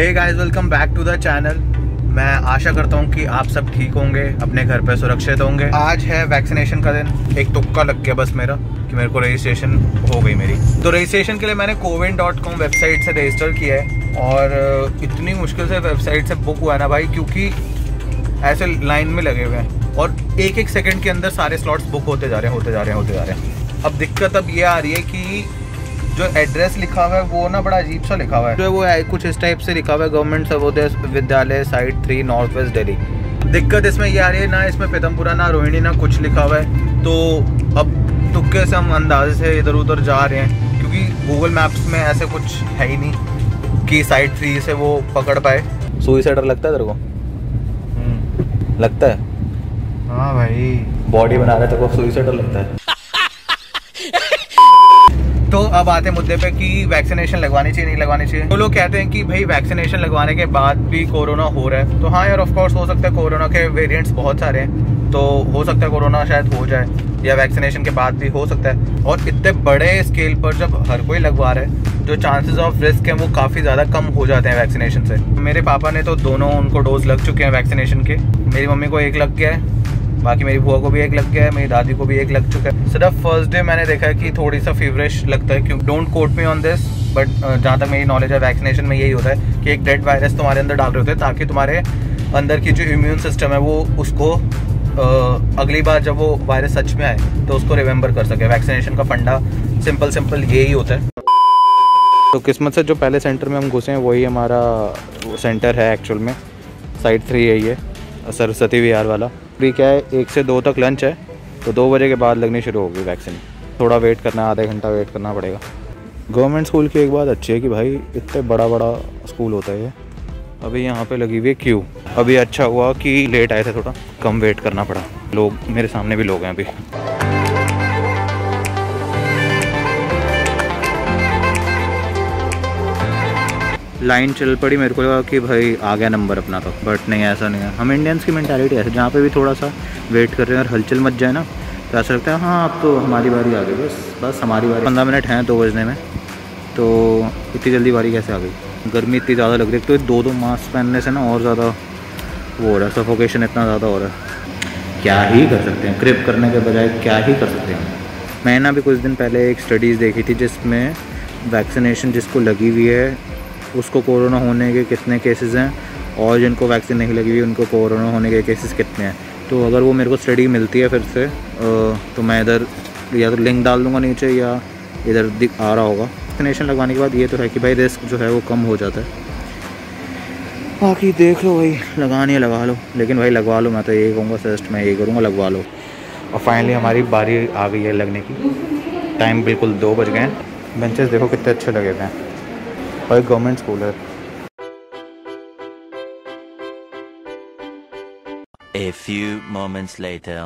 Hey guys, welcome back to the channel. मैं आशा करता हूँ कि आप सब ठीक होंगे, अपने घर पे सुरक्षित होंगे। आज है वैक्सीनेशन का दिन। एक तुक्का लग गया बस मेरा कि मेरे को रजिस्ट्रेशन हो गई मेरी। तो रजिस्ट्रेशन के लिए मैंने CoWIN.com वेबसाइट से रजिस्टर किया है और इतनी मुश्किल से वेबसाइट से बुक हुआ ना भाई, क्योंकि ऐसे लाइन में लगे हुए हैं और एक एक सेकेंड के अंदर सारे स्लॉट्स बुक होते जा रहे हैं। अब दिक्कत अब ये आ रही है कि जो एड्रेस लिखा हुआ है वो ना बड़ा अजीब सा लिखा हुआ है, जो वो कुछ इस टाइप से लिखा हुआ है, government Sarvodaya Vidyalaya site 3 north west Delhi. दिक्कत इसमें ये आ रही है ना, इसमें पीतमपुरा ना रोहिणी ना कुछ लिखा हुआ है। तो अब तुक्के से हम अंदाजे से इधर उधर जा रहे हैं, क्योंकि गूगल मैप्स में ऐसे कुछ है ही नहीं कि साइट 3 से वो पकड़ पाए। सुई से डर लगता है तेरे को? लगता है हाँ भाई, बॉडी बना रहा है तेरे को, सुई से डर लगता है। तो अब आते हैं मुद्दे पे कि वैक्सीनेशन लगवानी चाहिए नहीं लगवानी चाहिए। तो लोग कहते हैं कि भाई वैक्सीनेशन लगवाने के बाद भी कोरोना हो रहा है, तो हाँ यार, ऑफ कोर्स हो सकता है। कोरोना के वेरिएंट्स बहुत सारे हैं, तो हो सकता है कोरोना शायद हो जाए, या वैक्सीनेशन के बाद भी हो सकता है। और इतने बड़े स्केल पर जब हर कोई लगवा रहा है, जो चांसेस ऑफ रिस्क हैं वो काफ़ी ज़्यादा कम हो जाते हैं वैक्सीनेशन से। मेरे पापा ने तो दोनों, उनको डोज लग चुके हैं वैक्सीनेशन के। मेरी मम्मी को एक लग गया है, बाकी मेरी बुआ को भी एक लग गया है, मेरी दादी को भी एक लग चुका है। सिर्फ फर्स्ट डे मैंने देखा है कि थोड़ी सा फीवरिश लगता है, क्योंकि don't quote me on this, but जहाँ तक मेरी नॉलेज है वैक्सीनेशन में यही होता है कि एक डेड वायरस तुम्हारे अंदर डाल रहे होते हैं, ताकि तुम्हारे अंदर की जो इम्यून सिस्टम है वो उसको अगली बार जब वो वायरस सच में आए तो उसको रिमेंबर कर सके। वैक्सीनेशन का फंडा सिंपल यही होता है। तो किस्मत से जो पहले सेंटर में हम घुसे हैं वही हमारा सेंटर है एक्चुअल में, साइट 3 यही है, सरस्वती विहार वाला। फ्री क्या है, 1 से 2 तक लंच है, तो 2 बजे के बाद लगनी शुरू होगी वैक्सीन। थोड़ा वेट करना, आधा घंटा वेट करना पड़ेगा। गवर्नमेंट स्कूल की एक बात अच्छी है कि भाई इतने बड़ा स्कूल होता है। अभी यहाँ पे लगी हुई है क्यू। अभी अच्छा हुआ कि लेट आए थे, थोड़ा कम वेट करना पड़ा। लोग मेरे सामने भी लोग हैं अभी। लाइन चल पड़ी, मेरे को लगा कि भाई आ गया नंबर अपना तो, बट नहीं, ऐसा नहीं है। हम इंडियंस की मेंटालिटी ऐसे, जहाँ पे भी थोड़ा सा वेट कर रहे हैं और हलचल मच जाए ना, तो ऐसा लगता है हाँ अब तो हमारी बारी आ गई, बस हमारी बारी। 15 मिनट हैं 2 बजने में, तो इतनी जल्दी बारी कैसे आ गई? गर्मी इतनी ज़्यादा लग रही है, तो 2-2 मास्क पहनने से ना और ज़्यादा वो हो रहा है, सफोकेशन इतना ज़्यादा हो रहा है। क्या ही कर सकते हैं, क्रिप करने के बजाय क्या ही कर सकते हैं। मैंने अभी कुछ दिन पहले एक स्टडीज़ देखी थी जिसमें वैक्सीनेशन जिसको लगी हुई है उसको कोरोना होने के कितने केसेस हैं, और जिनको वैक्सीन नहीं लगी हुई उनको कोरोना होने के केसेस कितने हैं। तो अगर वो मेरे को स्टडी मिलती है फिर से तो मैं इधर या तो लिंक डाल दूँगा नीचे, या इधर दिख आ रहा होगा। वैक्सीनेशन लगवाने के बाद ये तो है कि भाई रिस्क जो है वो कम हो जाता है। बाकी देख लो भाई, लगानी है लगा लो, लेकिन भाई लगवा लो। मैं तो यही कहूँगा, सजेस्ट मैं यही करूँगा, लगवा लो। और फाइनली हमारी बारी आ गई है लगने की। टाइम बिल्कुल 2 बज गए हैं। बेंचेस देखो कितने अच्छे लगे हुए हैं, और गवर्नमेंट स्कूल है। A few moments later.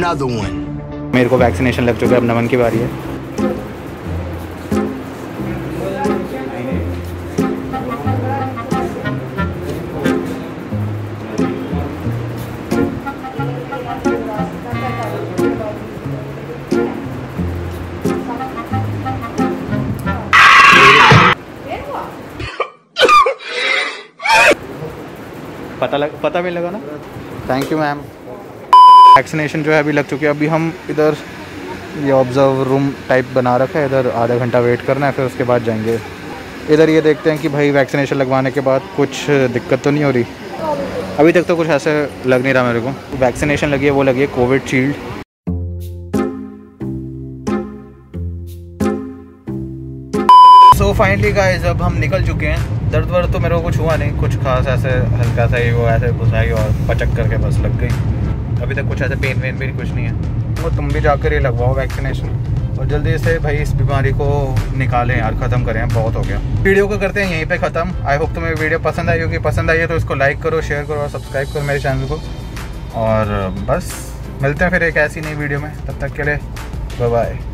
Another one. मेरे को वैक्सीनेशन लग चुका है, अब नमन की बारी है। पता भी लगा ना। Thank you ma'am. वैक्सीनेशन जो है अभी लग चुकी है। अभी हम इधर ये ऑब्जर्व रूम टाइप बना रखा है, इधर आधा घंटा वेट करना है, फिर उसके बाद जाएंगे इधर। ये देखते हैं कि भाई वैक्सीनेशन लगवाने के बाद कुछ दिक्कत तो नहीं हो रही। अभी तक तो कुछ ऐसे लग नहीं रहा मेरे को। वैक्सीनेशन लगी है, वो लगी है कोविशील्ड। सो फाइनली गाइस, अब हम निकल चुके हैं। दर्द वर्द तो मेरे को कुछ हुआ नहीं, कुछ खास ऐसे हल्का सा ही वो ऐसे घुसा और पचक करके बस लग गई। अभी तक कुछ ऐसा पेन वेन भी कुछ नहीं है। वो तुम भी जाकर ये लगवाओ वैक्सीनेशन, और जल्दी से भाई इस बीमारी को निकालें यार, ख़त्म करें, बहुत हो गया। वीडियो को करते हैं यहीं पे ख़त्म। आई होप तुम्हें वीडियो पसंद आई होगी, पसंद आई है तो इसको लाइक करो, शेयर करो और सब्सक्राइब करो मेरे चैनल को। और बस मिलते हैं फिर एक ऐसी नई वीडियो में, तब तक के लिए बाय बाय।